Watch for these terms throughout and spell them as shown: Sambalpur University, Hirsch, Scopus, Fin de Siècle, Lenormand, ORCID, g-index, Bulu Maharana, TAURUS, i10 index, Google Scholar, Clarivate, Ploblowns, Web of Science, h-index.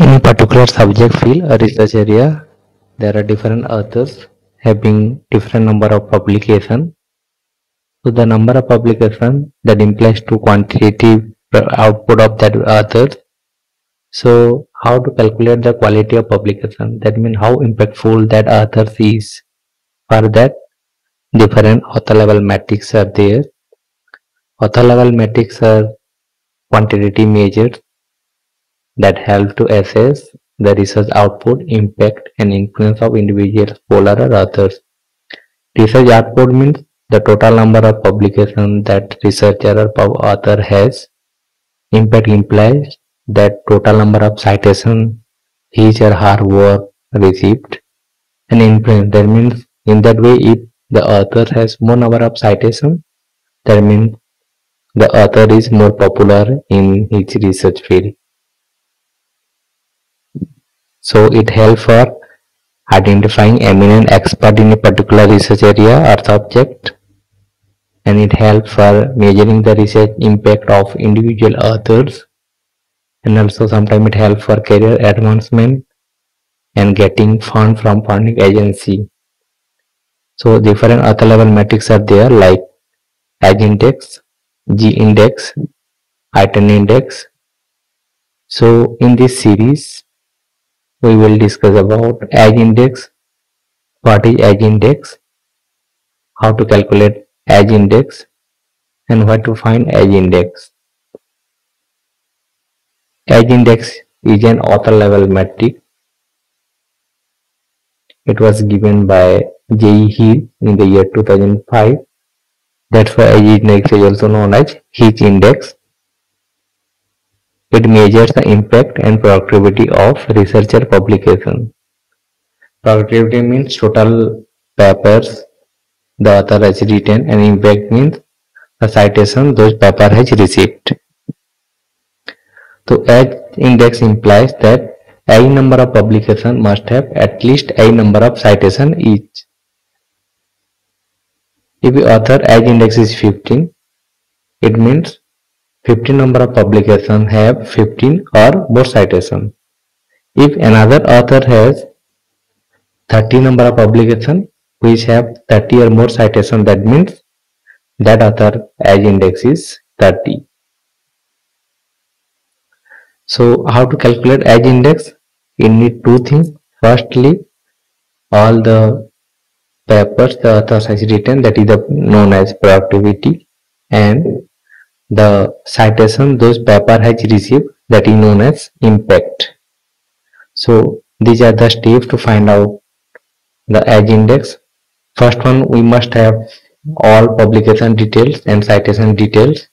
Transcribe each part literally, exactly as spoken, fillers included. In a particular subject field or research area, there are different authors having different number of publications. So the number of publications that implies to quantitative output of that author. So how to calculate the quality of publication, that means how impactful that author is. For that, different author level metrics are there. Author level metrics are quantitative measures that help to assess the research output, impact and influence of individual scholar or authors. Research output means the total number of publications that researcher or author has. Impact implies that total number of citations his or her work received. And influence, that means in that way, if the author has more number of citations, that means the author is more popular in his research field. So it helps for identifying eminent expert in a particular research area or subject, and it helps for measuring the research impact of individual authors, and also sometimes it helps for career advancement and getting funds from funding agency. So different author level metrics are there like h-index, g-index, i ten index. So in this series we will discuss about h-index, what is h-index, how to calculate h-index and where to find h-index. H-index is an author level metric. It was given by J E Hirsch in the year two thousand five. That's why h-index is also known as Hirsch index. It measures the impact and productivity of researcher publication. Productivity means total papers the author has written, and impact means the citation those paper has received. So h-index implies that a number of publications must have at least a number of citations each. If the author h-index is fifteen, it means fifteen number of publications have fifteen or more citations. If another author has thirty number of publications which have thirty or more citations, that means that author h-index is thirty. So how to calculate h-index? You need two things. Firstly, all the papers the author has written, that is the known as productivity, and the citation those paper has received, that is known as impact. So these are the steps to find out the h-index. First one, we must have all publication details and citation details.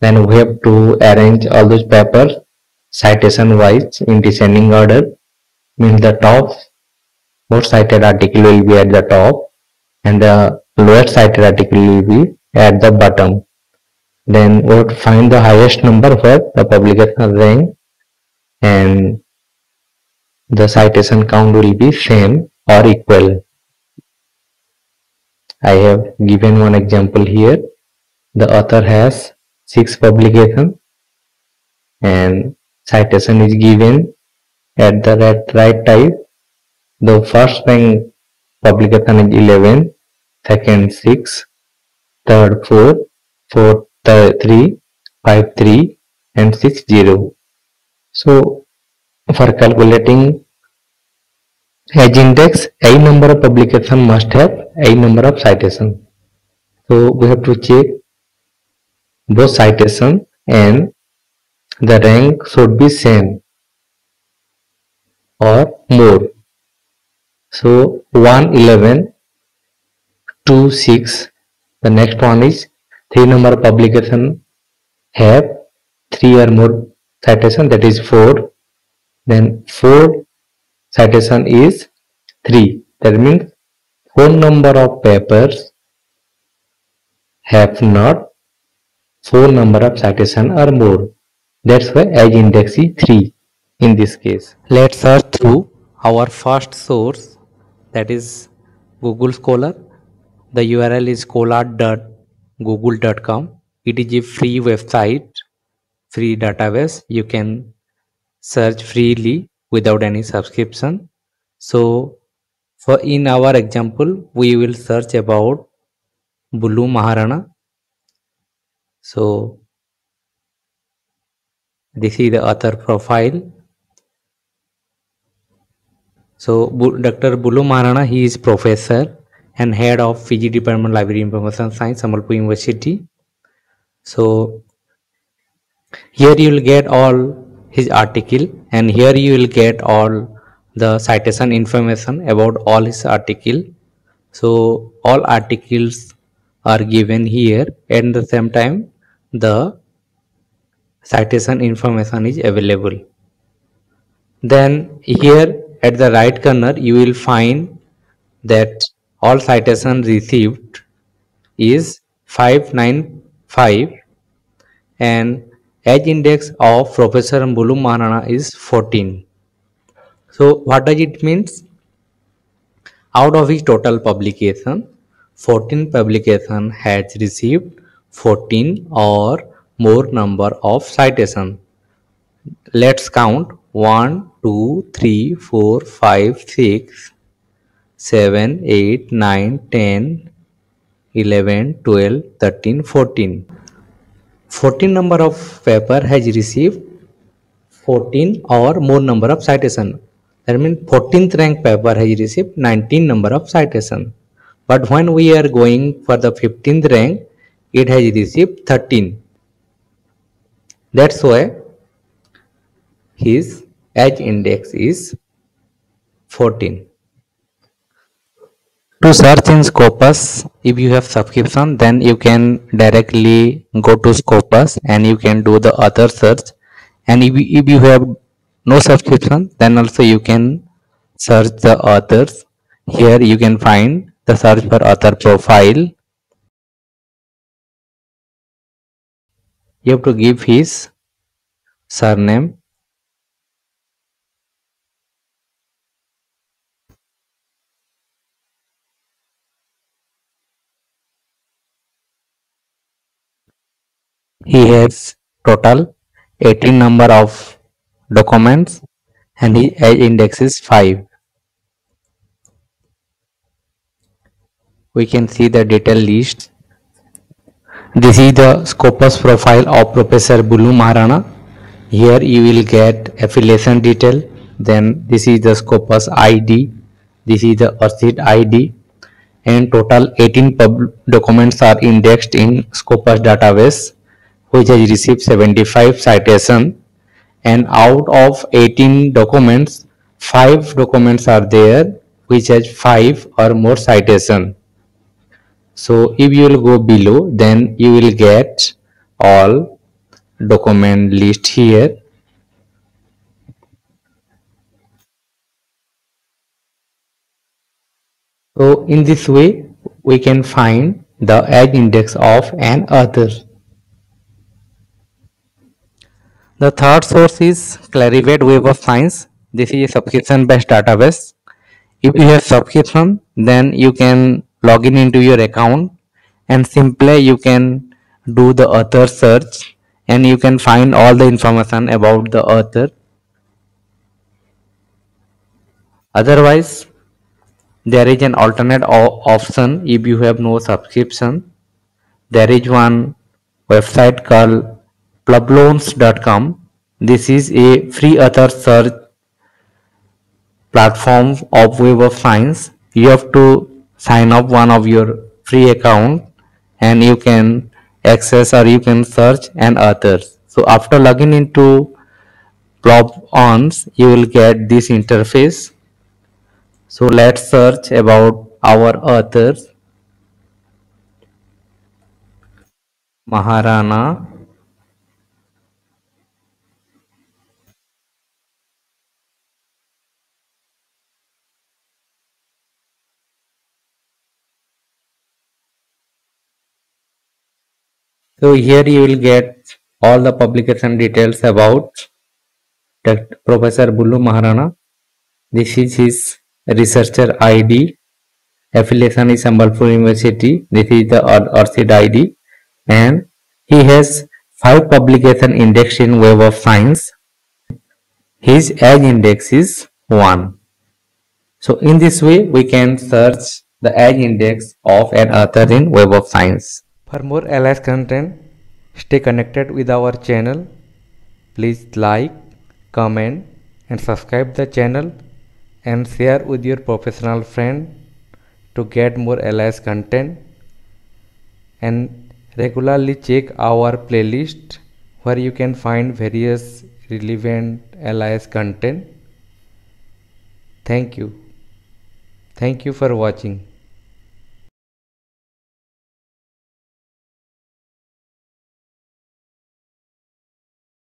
Then we have to arrange all those papers citation wise in descending order. Means the top most cited article will be at the top and the lowest cited article will be at the bottom. Then we would find the highest number where the publication rank and the citation count will be same or equal. I have given one example here. The author has six publications and citation is given at the right, right type. The first rank publication is eleven, second six, third four, fourth three, five, three and six, zero. So for calculating h-index, a number of publications must have a number of citations. So we have to check both citations and the rank should be same or more. So one, eleven, two, six, the next one is three number of publication have three or more citation, that is four. Then four citation is three, that means four number of papers have not four number of citation or more. That's why h-index is three in this case. Let's search through our first source, that is Google Scholar. The U R L is scholar dot google dot com. It is a free website, free database. You can search freely without any subscription. So for in our example, we will search about Bulu Maharana. So this is the author profile. So Doctor Bulu Maharana, he is professor and head of P G Department, Library Information Science, Sambalpur University. So here you will get all his article, and here you will get all the citation information about all his article. So all articles are given here, and the same time the citation information is available. Then here at the right corner you will find that all citation received is five ninety-five, and h-index of Professor Bulu Maharana is fourteen. So what does it means? Out of his total publication, fourteen publication has received fourteen or more number of citation. Let's count one, two, three, four, five, six, seven, eight, nine, ten, eleven, twelve, thirteen, fourteen. fourteen number of paper has received fourteen or more number of citation. That means fourteenth rank paper has received nineteen number of citation. But when we are going for the fifteenth rank, it has received thirteen. That's why his h-index is fourteen. To search in Scopus, if you have subscription, then you can directly go to Scopus and you can do the other search. And if you, if you have no subscription, then also you can search the authors. Here you can find the search for author profile. You have to give his surname. He has total eighteen number of documents, and his h-index is five. We can see the detailed list. This is the Scopus profile of Professor Bulu Maharana. Here you will get affiliation detail. Then this is the Scopus I D. This is the ORCID I D. And total eighteen pub documents are indexed in Scopus database, which has received seventy-five citation, and out of eighteen documents, five documents are there which has five or more citation. So if you will go below, then you will get all document list here. So in this way we can find the h-index of an author. The third source is Clarivate Web of Science. This is a subscription based database. If you have subscription, then you can log in into your account and simply you can do the author search, and you can find all the information about the author. Otherwise, there is an alternate option if you have no subscription. There is one website called Ploblowns dot com. This is a free author search platform of Web of Science. You have to sign up one of your free account and you can access or you can search an author. So after logging into Ploblowns, you will get this interface. So let's search about our authors. Maharana. So here you will get all the publication details about Doctor Professor Bulu Maharana. This is his researcher I D. Affiliation is Sambalpur University. This is the ORCID I D. And he has five publication indexed in Web of Science. his h-index is one. So in this way we can search the h-index of an author in Web of Science. For more L S content, stay connected with our channel. Please like, comment and subscribe the channel and share with your professional friend to get more L S content, and regularly check our playlist where you can find various relevant L S content. Thank you. Thank you for watching.